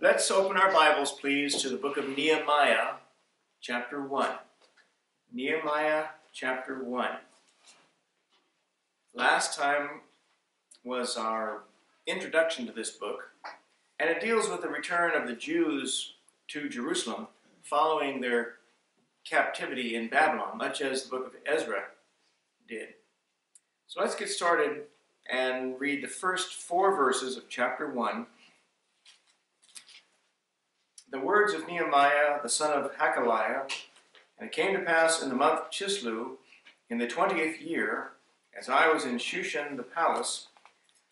Let's open our Bibles, please, to the book of Nehemiah, chapter 1. Nehemiah, chapter 1. Last time was our introduction to this book, and it deals with the return of the Jews to Jerusalem following their captivity in Babylon, much as the book of Ezra did. So let's get started and read the first 4 verses of chapter 1. The words of Nehemiah, the son of Hacaliah. And it came to pass in the month Chislev, in the 20th year, as I was in Shushan the palace,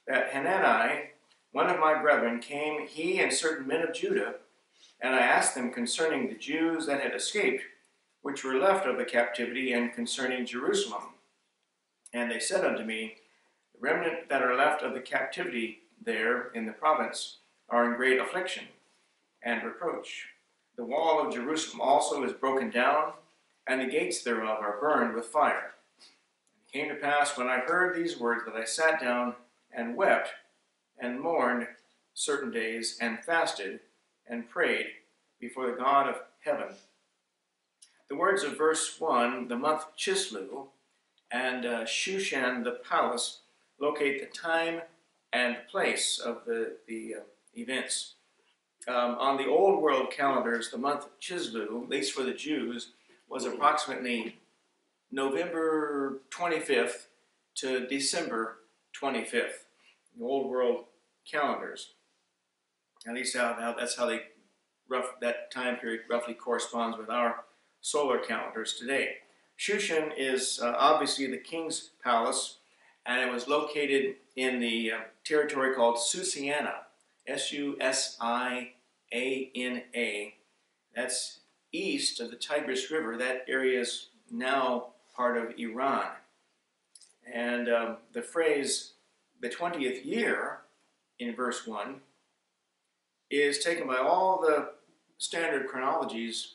that Hanani, one of my brethren, came, he and certain men of Judah, and I asked them concerning the Jews that had escaped, which were left of the captivity, and concerning Jerusalem. And they said unto me, the remnant that are left of the captivity there in the province are in great affliction and reproach. The wall of Jerusalem also is broken down, and the gates thereof are burned with fire. It came to pass when I heard these words that I sat down and wept and mourned certain days, and fasted and prayed before the God of heaven. The words of verse 1, the month Chislev, and Shushan the palace, locate the time and place of the events. On the old world calendars, the month Chislev, at least for the Jews, was approximately November 25th to December 25th. The old world calendars. At least that's how that time period roughly corresponds with our solar calendars today. Shushan is obviously the king's palace, and it was located in the territory called Susiana. Susiana. That's east of the Tigris River. That area is now part of Iran. And the phrase, the 20th year, in verse 1, is taken by all the standard chronologies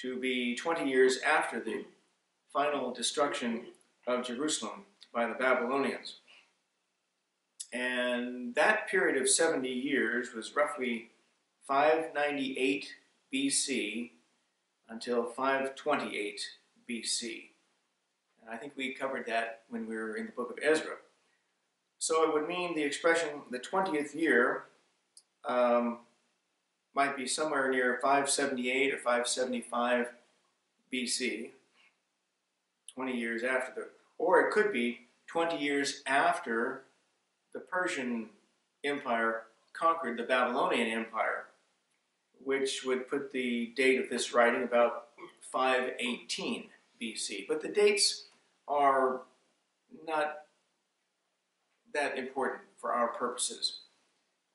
to be 20 years after the final destruction of Jerusalem by the Babylonians. And that period of 70 years was roughly 598 BC until 528 BC. And I think we covered that when we were in the book of Ezra. So it would mean the expression, the 20th year, might be somewhere near 578 or 575 BC, 20 years after the, or it could be 20 years after the Persian Empire conquered the Babylonian Empire, which would put the date of this writing about 518 BC. But the dates are not that important for our purposes.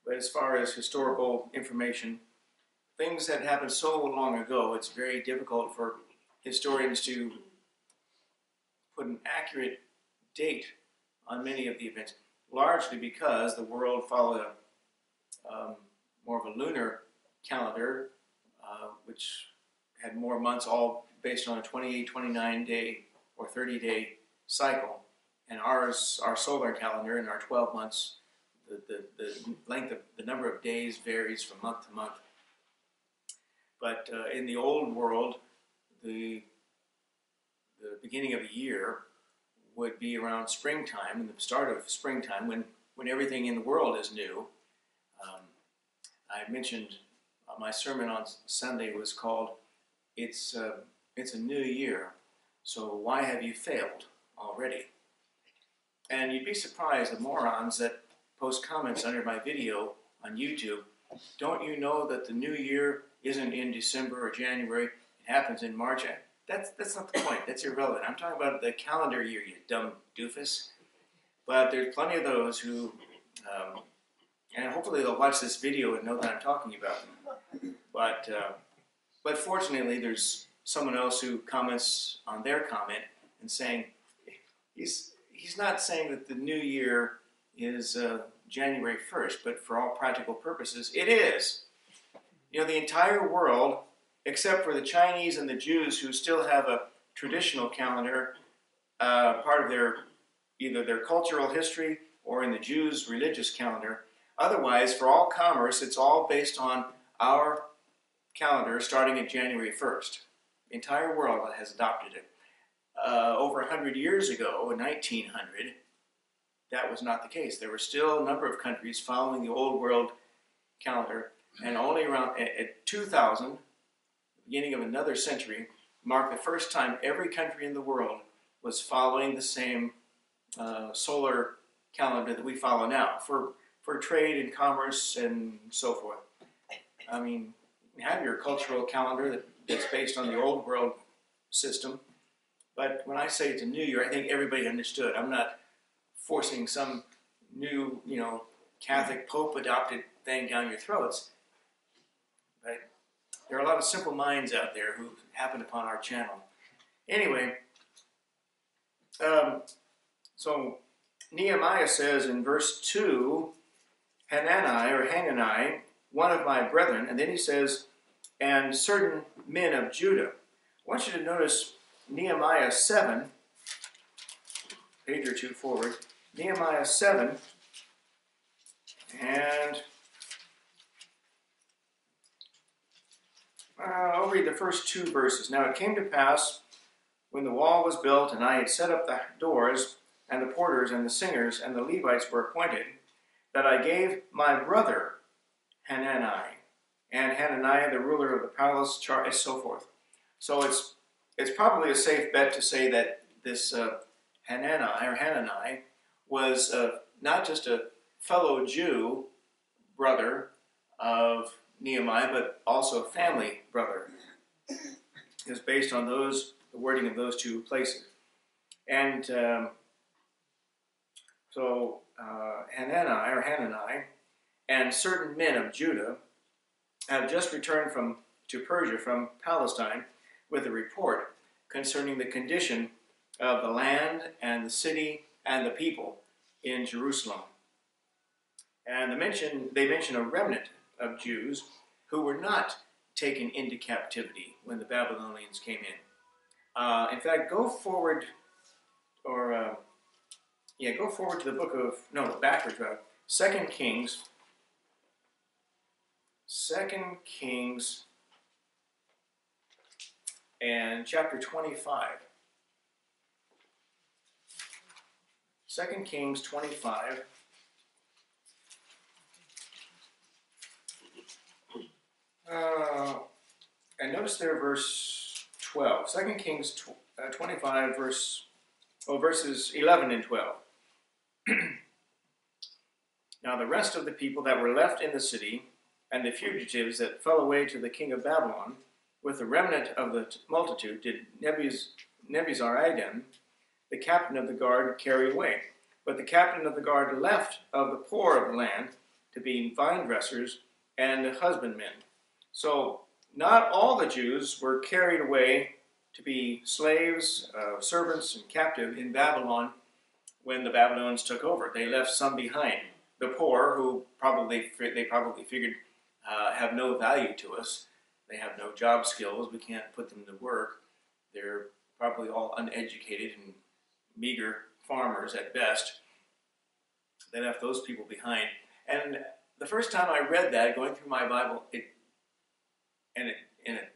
But as far as historical information, things that happened so long ago, it's very difficult for historians to put an accurate date on many of the events, largely because the world followed a more of a lunar calendar, which had more months, all based on a 28, 29-day or 30-day cycle. And ours, our solar calendar, in our 12 months, the length of the number of days varies from month to month. But in the old world, the beginning of a year would be around springtime, and the start of springtime, when everything in the world is new. I mentioned my sermon on Sunday was called, It's a New Year, so why have you failed already? And you'd be surprised, the morons that post comments under my video on YouTube, don't you know that the New Year isn't in December or January, it happens in March? That's not the point. That's irrelevant. I'm talking about the calendar year, you dumb doofus. But there's plenty of those who, and hopefully they'll watch this video and know that I'm talking about them. But fortunately, there's someone else who comments on their comment and saying, he's not saying that the new year is January 1st, but for all practical purposes, it is. You know, the entire world, except for the Chinese and the Jews, who still have a traditional calendar, part of either their cultural history or in the Jews' religious calendar. Otherwise, for all commerce, it's all based on our calendar starting in January 1st. The entire world has adopted it. Over 100 years ago, in 1900, that was not the case. There were still a number of countries following the old world calendar, and only around at 2000, the beginning of another century, marked the first time every country in the world was following the same solar calendar that we follow now for trade and commerce and so forth. I mean, you have your cultural calendar that's based on the old world system, but when I say it's a new year, I think everybody understood. I'm not forcing some new, you know, Catholic Pope adopted thing down your throats. Right? There are a lot of simple minds out there who happen upon our channel. Anyway, so Nehemiah says in verse 2, Hanani, one of my brethren, and then he says, and certain men of Judah. I want you to notice Nehemiah 7, page or two forward, Nehemiah 7, and I'll read the first two verses. Now it came to pass, when the wall was built, and I had set up the doors, and the porters, and the singers, and the Levites were appointed, that I gave my brother Hanani, and Hananiah, the ruler of the palace, charge, and so forth. So it's probably a safe bet to say that this Hanani was not just a fellow Jew brother of Nehemiah, but also a family brother. It's based on those, the wording of those two places. And so Hanani, and certain men of Judah have just returned to Persia from Palestine with a report concerning the condition of the land and the city and the people in Jerusalem. And they mention a remnant of Jews who were not taken into captivity when the Babylonians came in. In fact, go forward to the backwards rather. 2 Kings and chapter 25. 2 Kings 25. And notice there verse 12. 2 Kings 25 verses 11 and 12. Now the rest of the people that were left in the city and the fugitives that fell away to the king of Babylon with the remnant of the multitude did Nebuzaradan, the captain of the guard, carry away. But the captain of the guard left of the poor of the land to be vine dressers and husbandmen. So not all the Jews were carried away to be slaves, servants, and captive in Babylon when the Babylonians took over. They left some behind. The poor, who they probably figured have no value to us. They have no job skills. We can't put them to work. They're probably all uneducated and meager farmers at best. They left those people behind. And the first time I read that, going through my Bible, it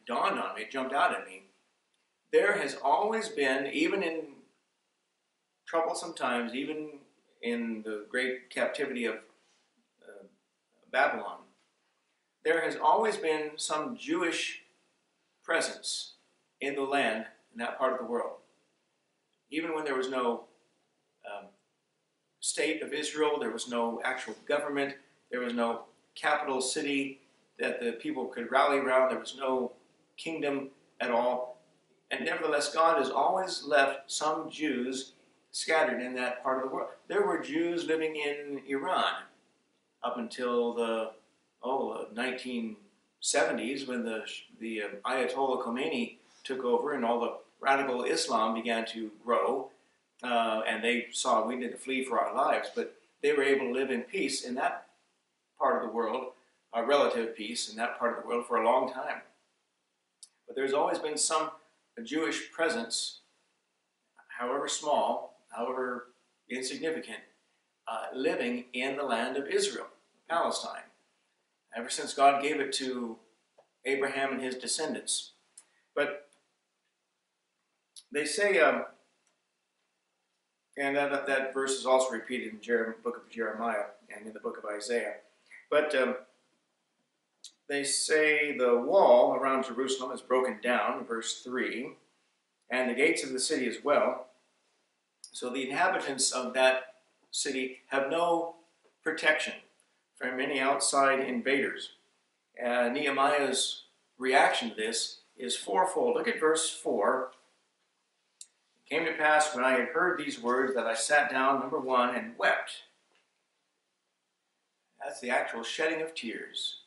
dawned on me, it jumped out at me. There has always been, even in troublesome times, even in the great captivity of Babylon, there has always been some Jewish presence in the land, in that part of the world. Even when there was no state of Israel, there was no actual government, there was no capital city that the people could rally around, there was no kingdom at all. And nevertheless, God has always left some Jews scattered in that part of the world. There were Jews living in Iran up until the 1970s when the Ayatollah Khomeini took over and all the radical Islam began to grow, and they saw we need to flee for our lives, but they were able to live in peace in that part of the world, a relative peace in that part of the world for a long time. But there's always been some Jewish presence, however small, however insignificant, living in the land of Israel, Palestine. ever since God gave it to Abraham and his descendants. But they say, and that verse is also repeated in the book of Jeremiah and in the book of Isaiah. But they say the wall around Jerusalem is broken down, verse 3, and the gates of the city as well. So the inhabitants of that city have no protection from any outside invaders. Nehemiah's reaction to this is fourfold. Look at verse 4. It came to pass when I had heard these words that I sat down, number one, and wept. That's the actual shedding of tears.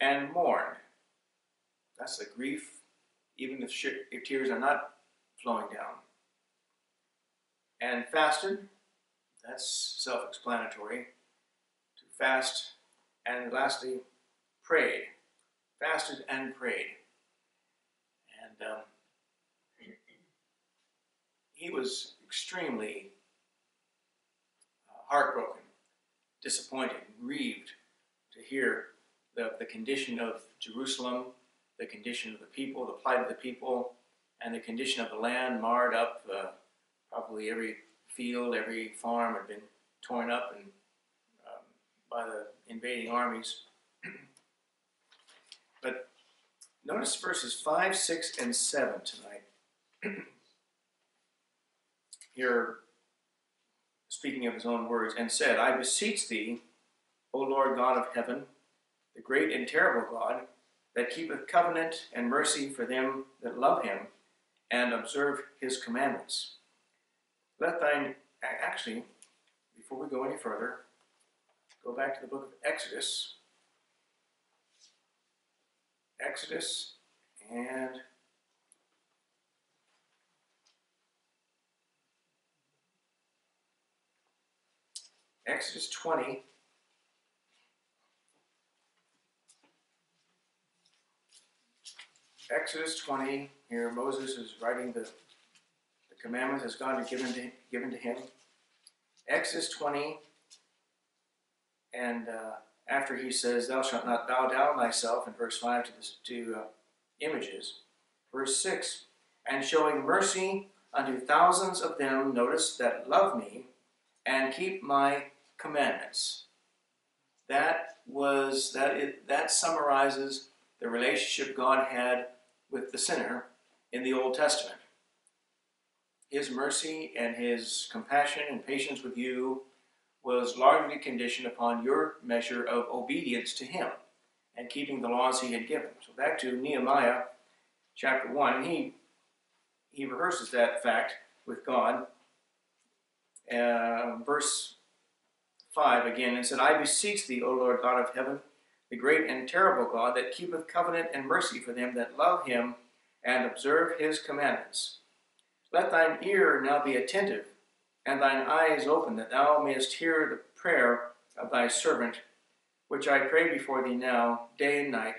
And mourned. That's the grief, even if tears are not flowing down. And fasted. That's self-explanatory. To fast. And lastly, prayed. Fasted and prayed. And he was extremely heartbroken, disappointed, grieved to hear the condition of Jerusalem, the condition of the people, the plight of the people, and the condition of the land marred up. Probably every field, every farm had been torn up and by the invading armies. But notice verses 5, 6, and 7 tonight. Here, speaking of his own words, and said, I beseech thee, O Lord God of heaven, the great and terrible God, that keepeth covenant and mercy for them that love him and observe his commandments. Let thine, actually, before we go any further, go back to the book of Exodus. Exodus and Exodus 20. Exodus 20, here Moses is writing the commandments as God had given to him. Exodus 20, and after he says, thou shalt not bow down thyself, in verse 5, to images. Verse 6, and showing mercy unto thousands of them, notice, that love me, and keep my commandments. That summarizes the relationship God had with the sinner in the Old Testament. His mercy and his compassion and patience with you was largely conditioned upon your measure of obedience to him and keeping the laws he had given. So back to Nehemiah chapter 1, and he rehearses that fact with God. Verse 5 again, and said, I beseech thee, O Lord God of heaven, the great and terrible God, that keepeth covenant and mercy for them that love him and observe his commandments. Let thine ear now be attentive, and thine eyes open, that thou mayest hear the prayer of thy servant, which I pray before thee now, day and night,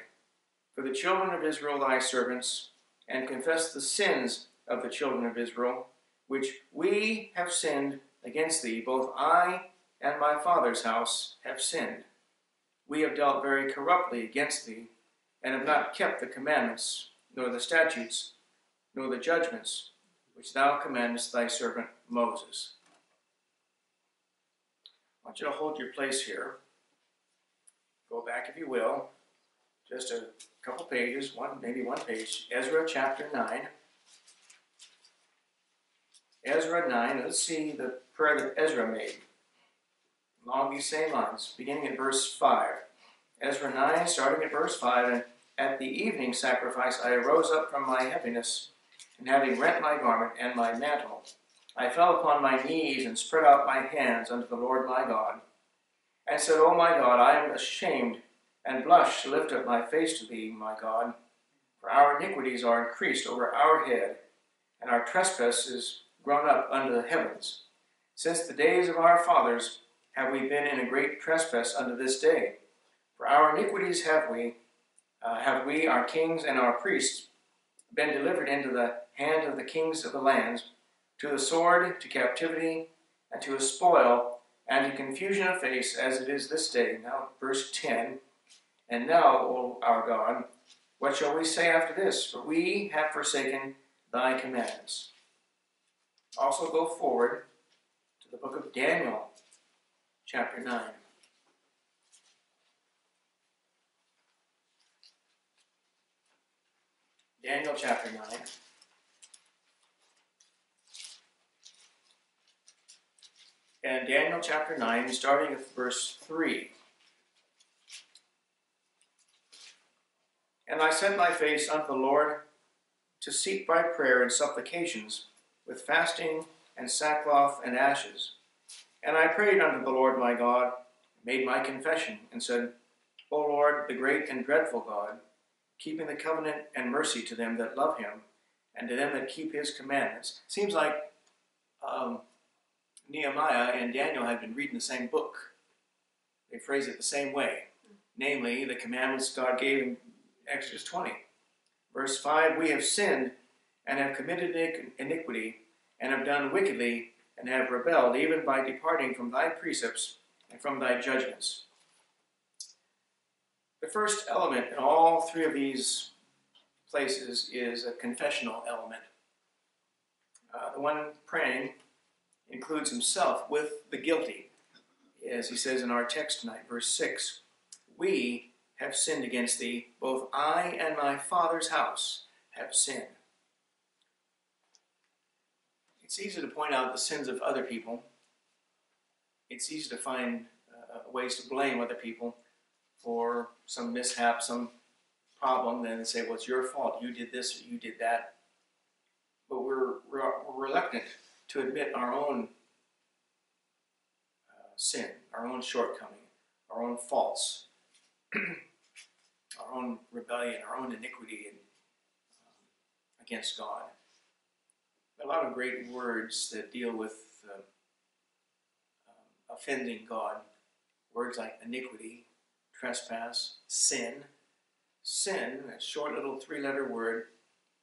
for the children of Israel thy servants, and confess the sins of the children of Israel, which we have sinned against thee, both I and my father's house have sinned. We have dealt very corruptly against thee, and have not kept the commandments, nor the statutes, nor the judgments, which thou commandest thy servant Moses. I want you to hold your place here. Go back, if you will, just a couple pages, maybe one page, Ezra chapter 9. Ezra 9, let's see the prayer that Ezra made along these same lines, beginning at verse 5. Ezra 9, starting at verse 5, and at the evening sacrifice I arose up from my heaviness, and having rent my garment and my mantle, I fell upon my knees and spread out my hands unto the Lord my God, and said, O my God, I am ashamed, and blush to lift up my face to thee, my God, for our iniquities are increased over our head, and our trespasses grown up unto the heavens. Since the days of our fathers have we been in a great trespass unto this day. For our iniquities have we, our kings and our priests, been delivered into the hand of the kings of the lands, to the sword, to captivity, and to a spoil, and to confusion of face, as it is this day. Now, verse 10, and now O our God, what shall we say after this? For we have forsaken thy commandments. Also go forward to the book of Daniel, chapter 9. Daniel chapter 9. And Daniel chapter 9, starting with verse 3. And I set my face unto the Lord to seek by prayer and supplications, with fasting and sackcloth and ashes. And I prayed unto the Lord my God, made my confession, and said, O Lord, the great and dreadful God, keeping the covenant and mercy to them that love him, and to them that keep his commandments. Seems like Nehemiah and Daniel have been reading the same book. They phrase it the same way, namely the commandments God gave in Exodus 20. Verse 5, we have sinned and have committed iniquity and have done wickedly and have rebelled, even by departing from thy precepts and from thy judgments. The first element in all three of these places is a confessional element. The one praying includes himself with the guilty, as he says in our text tonight, verse 6. We have sinned against thee, both I and my father's house have sinned. It's easy to point out the sins of other people. It's easy to find ways to blame other people for some mishap, some problem, then say, well, it's your fault, you did this, or you did that. But we're reluctant to admit our own sin, our own shortcoming, our own faults, our own rebellion, our own iniquity against God. A lot of great words that deal with offending God, words like iniquity, trespass, sin. Sin, a short little three-letter word,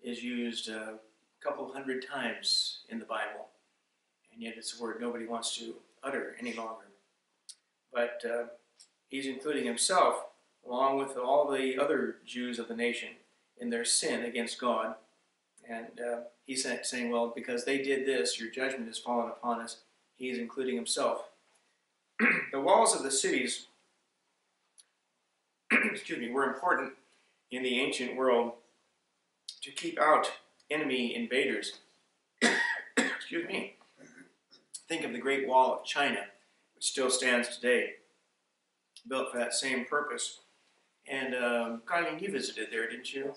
is used a couple hundred times in the Bible, and yet it's a word nobody wants to utter any longer. But he's including himself, along with all the other Jews of the nation, in their sin against God. And he's saying, well, because they did this, your judgment has fallen upon us. He is including himself. The walls of the cities were important in the ancient world to keep out enemy invaders. Think of the Great Wall of China, which still stands today, built for that same purpose. And Carleen, you visited there, didn't you?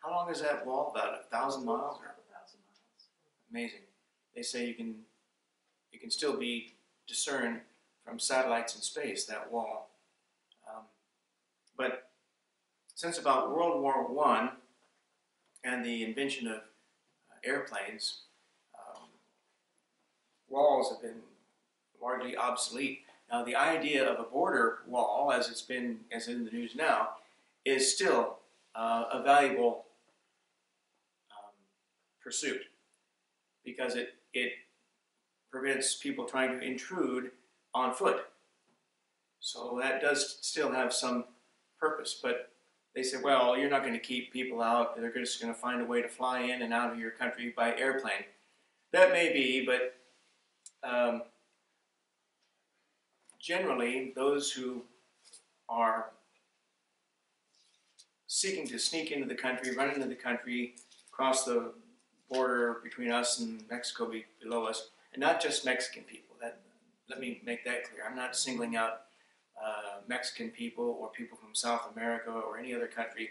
How long is that wall? About 1,000 miles? Or? 1,000 miles. Amazing. They say you can still be discerned from satellites in space, that wall. But since about World War I and the invention of airplanes, walls have been largely obsolete. Now, the idea of a border wall, as in the news now, is still a valuable pursuit, because it prevents people trying to intrude on foot. So that does still have some purpose, but they said, well, you're not going to keep people out. They're just going to find a way to fly in and out of your country by airplane. That may be, but generally, those who are seeking to sneak into the country, run into the country, cross the border between us and Mexico below us, and not just Mexican people. Let me make that clear. I'm not singling out Mexican people or people from South America or any other country.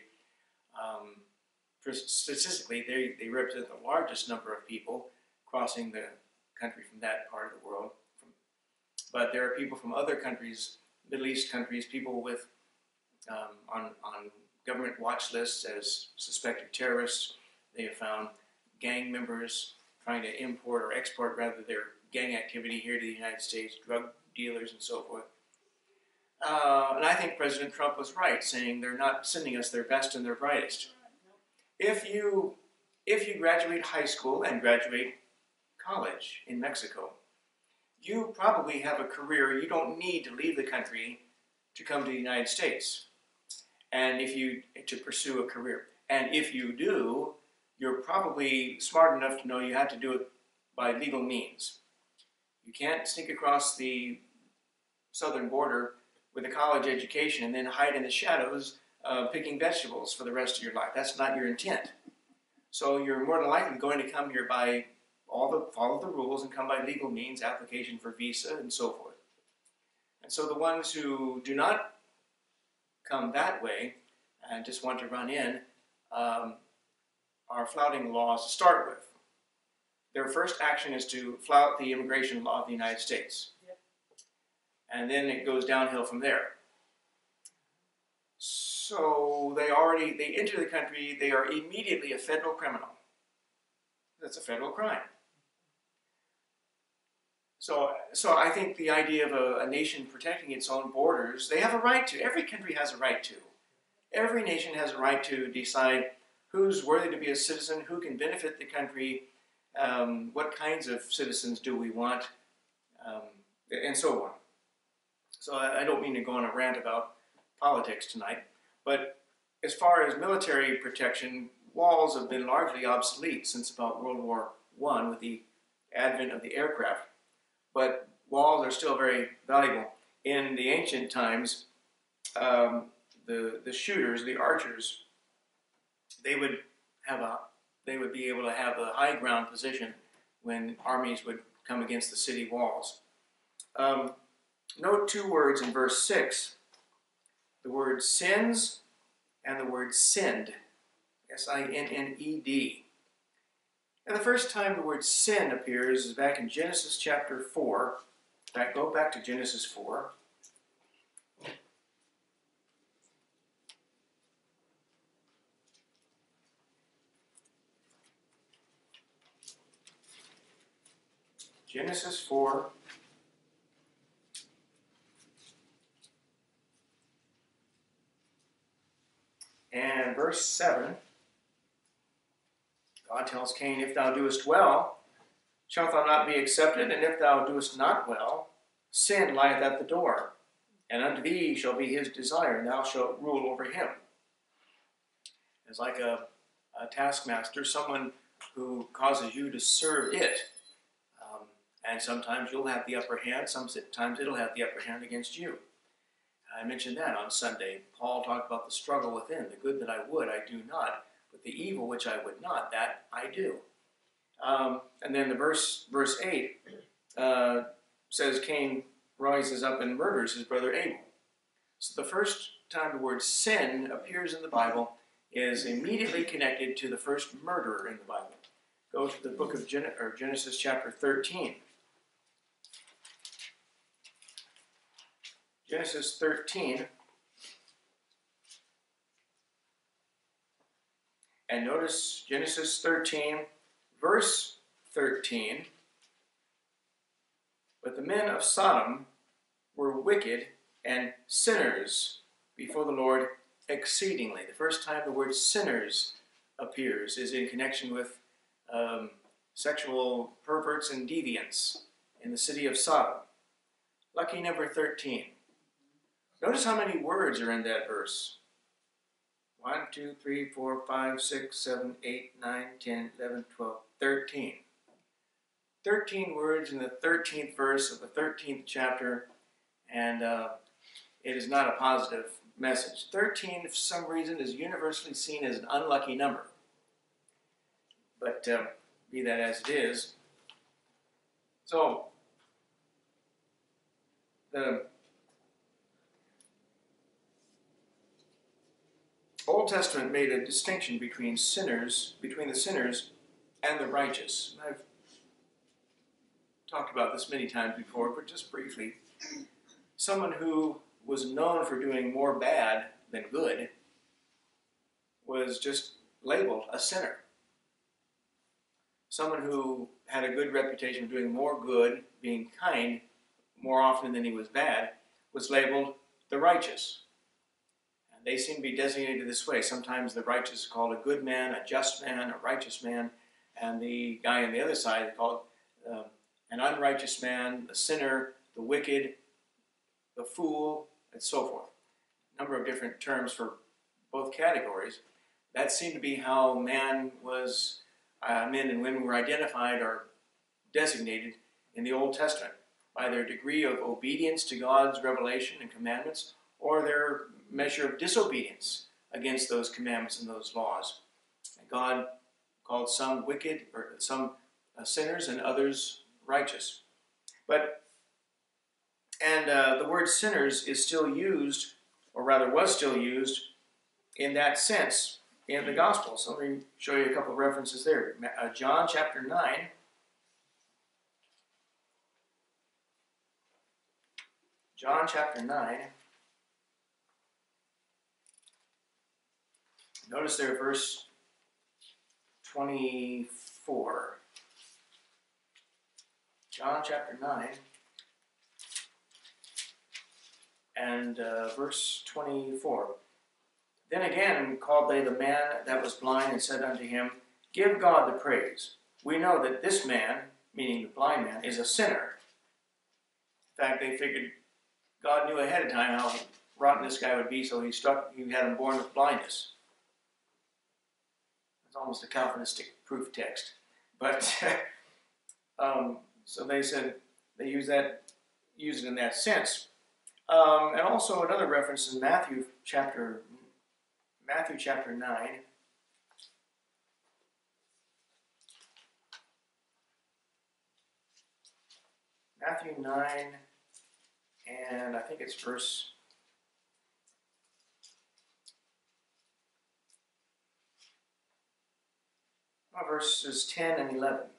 Statistically, they represent the largest number of people crossing the country from that part of the world. But there are people from other countries, Middle East countries, people with on government watch lists as suspected terrorists. They have found gang members trying to import or export, rather, their gang activity here to the United States, drug dealers and so forth. And I think President Trump was right, saying they're not sending us their best and their brightest. If you graduate high school and graduate college in Mexico, you probably have a career. You don't need to leave the country to come to the United States. and if you to pursue a career. And if you do, you're probably smart enough to know you have to do it by legal means. You can't sneak across the southern border with a college education and then hide in the shadows picking vegetables for the rest of your life. That's not your intent. So you're more than likely going to come here by follow the rules and come by legal means, application for visa and so forth. And so the ones who do not come that way and just want to run in are flouting laws to start with. Their first action is to flout the immigration law of the United States. Yep. And then it goes downhill from there. So they enter the country, they are immediately a federal criminal. That's a federal crime. So I think the idea of a nation protecting its own borders, they have a right to. Every country has a right to. Every nation has a right to decide who's worthy to be a citizen, who can benefit the country, what kinds of citizens do we want, and so on. So I don't mean to go on a rant about politics tonight, but as far as military protection, walls have been largely obsolete since about World War I with the advent of the aircraft. But walls are still very valuable. In the ancient times, the shooters, the archers, they would be able to have a high ground position when armies would come against the city walls. Note two words in verse 6, the word sins and the word sinned. S-I-N-N-E-D. And the first time the word sin appears is back in Genesis chapter 4. In fact, go back to Genesis 4. Genesis 4. And verse 7. God tells Cain, if thou doest well, shalt thou not be accepted, and if thou doest not well, sin lieth at the door, and unto thee shall be his desire, and thou shalt rule over him. It's like a taskmaster, someone who causes you to serve it. And sometimes you'll have the upper hand, sometimes it'll have the upper hand against you. I mentioned that on Sunday. Paul talked about the struggle within, the good that I would, I do not. But the evil which I would not, that I do. And then the verse 8 says, Cain rises up and murders his brother Abel. So the first time the word sin appears in the Bible is immediately connected to the first murderer in the Bible. Go to the book of Genesis chapter 13. Genesis 13. And notice Genesis 13, verse 13. But the men of Sodom were wicked and sinners before the Lord exceedingly. The first time the word sinners appears is in connection with sexual perverts and deviants in the city of Sodom. Lucky number 13. Notice how many words are in that verse. 1, 2, 3, 4, 5, 6, 7, 8, 9, 10, 11, 12, 13. 13 words in the 13th verse of the 13th chapter, and it is not a positive message. 13, for some reason, is universally seen as an unlucky number. But be that as it is. So, the Old Testament made a distinction between the sinners and the righteous. And I've talked about this many times before, but just briefly. Someone who was known for doing more bad than good was just labeled a sinner. Someone who had a good reputation of doing more good, being kind, more often than he was bad, was labeled the righteous. They seem to be designated this way. Sometimes the righteous is called a good man, a just man, a righteous man, and the guy on the other side is called an unrighteous man, a sinner, the wicked, the fool, and so forth. A number of different terms for both categories, that seemed to be how men and women were identified or designated in the Old Testament, by their degree of obedience to God's revelation and commandments, or their measure of disobedience against those commandments and those laws. God called some wicked, or some sinners, and others righteous. And the word sinners is still used, or rather was still used, in that sense in the Gospels. So let me show you a couple of references there. John chapter 9. John chapter 9. Notice there, verse 24. John chapter 9. And verse 24. Then again called they the man that was blind, and said unto him, Give God the praise. We know that this man, meaning the blind man, is a sinner. In fact, they figured God knew ahead of time how rotten this guy would be, so he had him born with blindness. It's almost a Calvinistic proof text. But so they said they used it in that sense. And also another reference in Matthew chapter 9. Matthew 9, and I think it's verse 10 and 11. It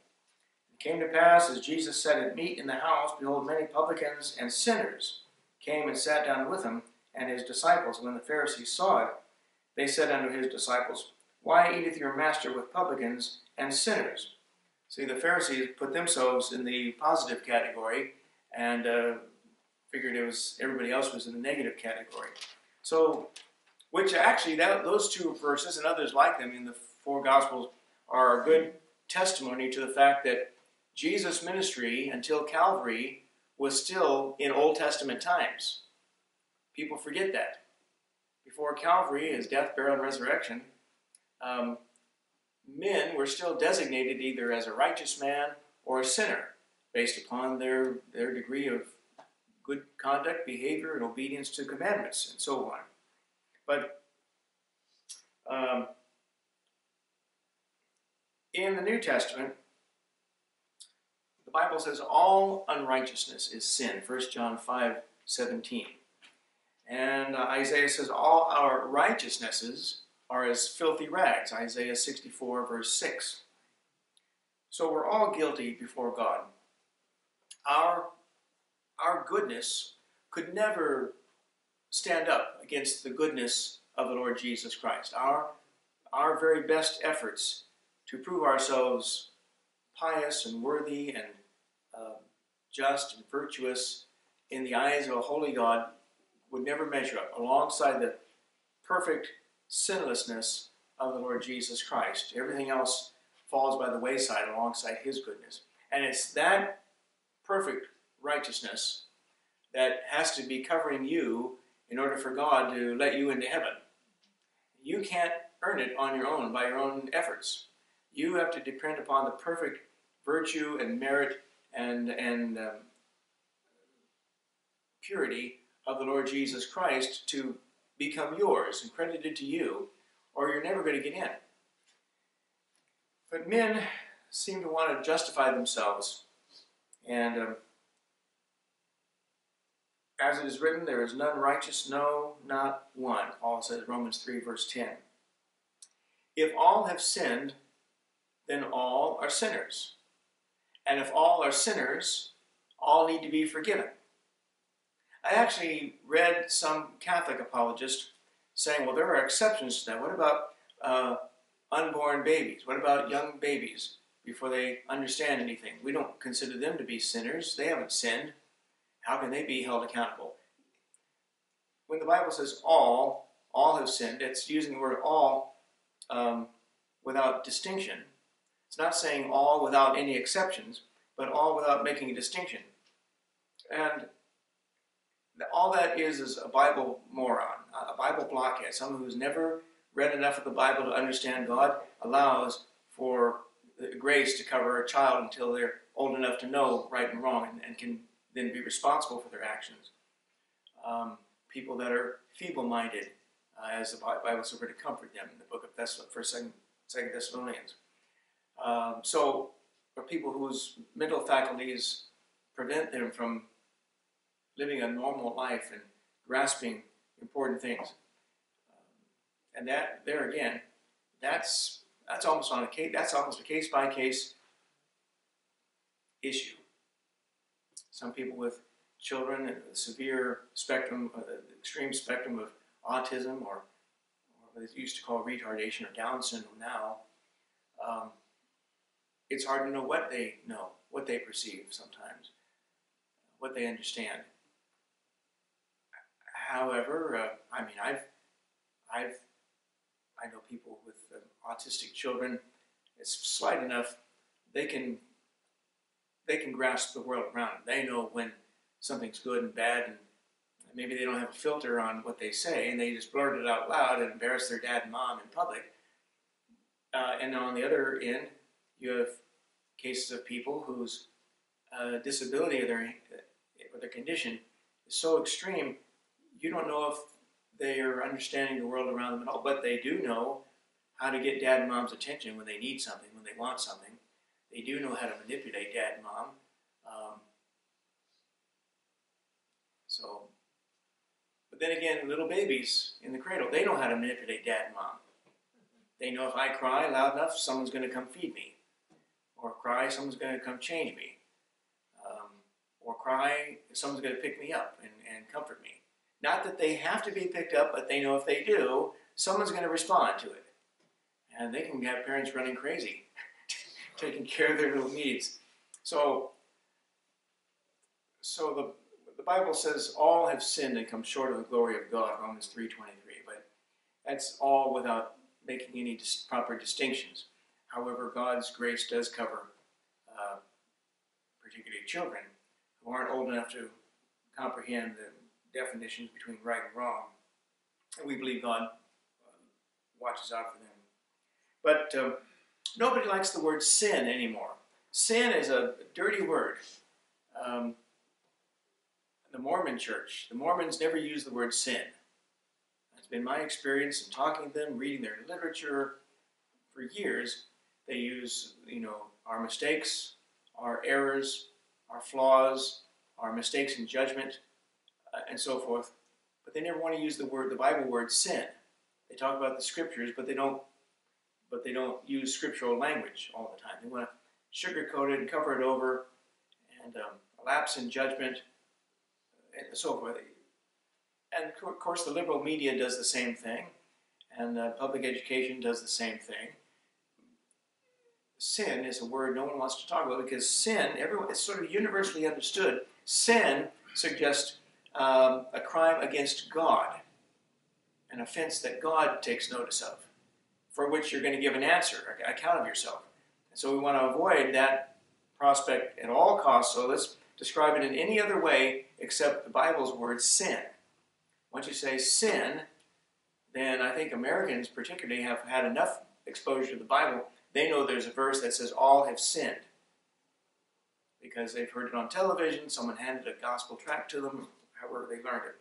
came to pass, as Jesus sat at meat in the house, behold, many publicans and sinners came and sat down with him and his disciples. When the Pharisees saw it, they said unto his disciples, Why eateth your master with publicans and sinners? See, the Pharisees put themselves in the positive category and figured it was everybody else was in the negative category. So, which actually, those two verses and others like them in the four Gospels are a good testimony to the fact that Jesus' ministry until Calvary was still in Old Testament times. People forget that. Before Calvary, his death, burial, and resurrection, men were still designated either as a righteous man or a sinner, based upon their degree of good conduct, behavior, and obedience to commandments, and so on. But in the New Testament, the Bible says all unrighteousness is sin, 1 John 5:17. And Isaiah says all our righteousnesses are as filthy rags, Isaiah 64 verse 6. So we're all guilty before God. Our goodness could never stand up against the goodness of the Lord Jesus Christ. Our very best efforts to prove ourselves pious and worthy and just and virtuous in the eyes of a holy God would never measure up alongside the perfect sinlessness of the Lord Jesus Christ. Everything else falls by the wayside alongside his goodness. And it's that perfect righteousness that has to be covering you in order for God to let you into heaven. You can't earn it on your own by your own efforts. You have to depend upon the perfect virtue and merit and purity of the Lord Jesus Christ to become yours and credited to you, or you're never going to get in. But men seem to want to justify themselves, and as it is written, there is none righteous, no, not one. Paul says, Romans 3, verse 10. If all have sinned, then all are sinners. And if all are sinners, all need to be forgiven. I actually read some Catholic apologist saying, well, there are exceptions to that. What about unborn babies? What about young babies before they understand anything? We don't consider them to be sinners. They haven't sinned. How can they be held accountable? When the Bible says all have sinned, it's using the word all without distinction. It's not saying all without any exceptions, but all without making a distinction. And all that is a Bible moron, a Bible blockhead, someone who's never read enough of the Bible to understand God allows for grace to cover a child until they're old enough to know right and wrong and can then be responsible for their actions. People that are feeble-minded, as the Bible is over to comfort them in the book of Second Thessalonians. So, for people whose mental faculties prevent them from living a normal life and grasping important things. And that, there again, that's almost on a case, that's almost a case-by-case issue. Some people with children, a severe spectrum, extreme spectrum of autism, or what they used to call retardation or Down syndrome now, it's hard to know what they know, what they perceive sometimes, what they understand. However, I mean, I know people with autistic children. It's slight enough they can grasp the world around them. They know when something's good and bad, and maybe they don't have a filter on what they say, and they just blurt it out loud and embarrass their dad and mom in public. And on the other end, you have cases of people whose disability or their condition is so extreme, you don't know if they are understanding the world around them at all, but they do know how to get dad and mom's attention when they need something, when they want something. They do know how to manipulate dad and mom. But then again, little babies in the cradle, they know how to manipulate dad and mom. They know if I cry loud enough, someone's going to come feed me. Or cry, someone's going to come change me. Or cry, someone's going to pick me up and comfort me. Not that they have to be picked up, but they know if they do, someone's going to respond to it. And they can have parents running crazy, taking care of their little needs. So the Bible says, all have sinned and come short of the glory of God, Romans 3:23. But that's all without making any proper distinctions. However, God's grace does cover particularly children who aren't old enough to comprehend the definitions between right and wrong, and we believe God watches out for them. But nobody likes the word sin anymore. Sin is a dirty word. The Mormon church, the Mormons never use the word sin. That's been my experience in talking to them, reading their literature for years. They use, our mistakes, our errors, our flaws, our mistakes in judgment, and so forth, but they never want to use the Bible word sin. They talk about the scriptures, but they don't use scriptural language all the time. They want to sugarcoat it and cover it over, and a lapse in judgment, and so forth. And of course, the liberal media does the same thing, and public education does the same thing. Sin is a word no one wants to talk about because sin, it's sort of universally understood. Sin suggests a crime against God, an offense that God takes notice of, for which you're going to give an answer, an account of yourself. And so we want to avoid that prospect at all costs, so let's describe it in any other way except the Bible's word sin. Once you say sin, then I think Americans particularly have had enough exposure to the Bible, they know there's a verse that says all have sinned, because they've heard it on television, someone handed a gospel tract to them, however they learned it.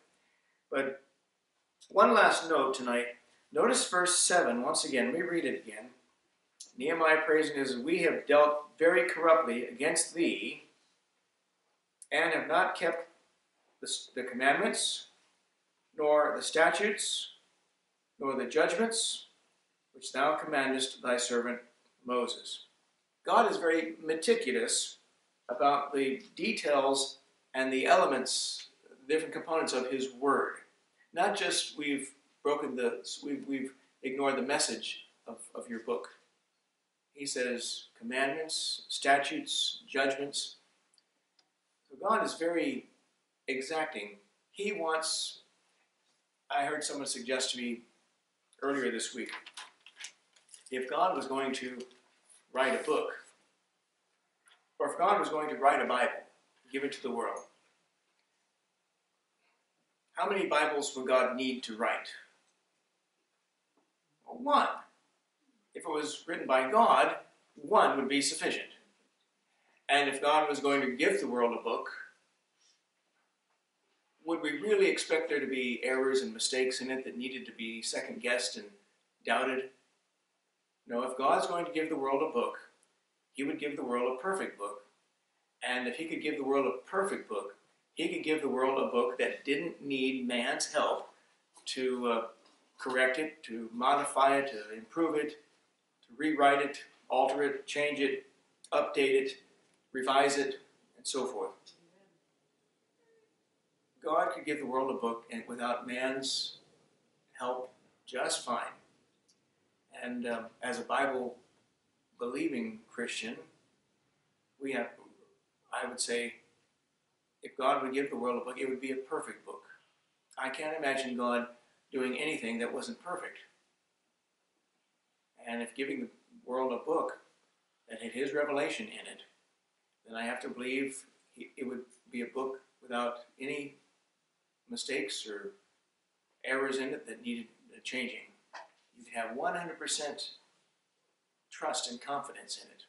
But one last note tonight. Notice verse 7 once again. Let me read it again. Nehemiah praising is, "We have dealt very corruptly against thee, and have not kept the commandments, nor the statutes, nor the judgments, which thou commandest thy servant Moses." God is very meticulous about the details and the elements, different components of his word. Not just we've ignored the message of your book. He says commandments, statutes, judgments. So God is very exacting. He wants, I heard someone suggest to me earlier this week, if God was going to write a book, or if God was going to write a Bible, give it to the world, How many Bibles would God need to write? Well, one. If it was written by God, one would be sufficient. And if God was going to give the world a book, would we really expect there to be errors and mistakes in it that needed to be second-guessed and doubted? No, if God's going to give the world a book, he would give the world a perfect book. And if he could give the world a perfect book, he could give the world a book that didn't need man's help to correct it, to modify it, to improve it, to rewrite it, alter it, change it, update it, revise it, and so forth. God could give the world a book and without man's help just fine. And as a Bible-believing Christian, we have, I would say, if God would give the world a book, it would be a perfect book. I can't imagine God doing anything that wasn't perfect. And if giving the world a book that had his revelation in it, then I have to believe it would be a book without any mistakes or errors in it that needed changing. You can have 100% trust and confidence in it.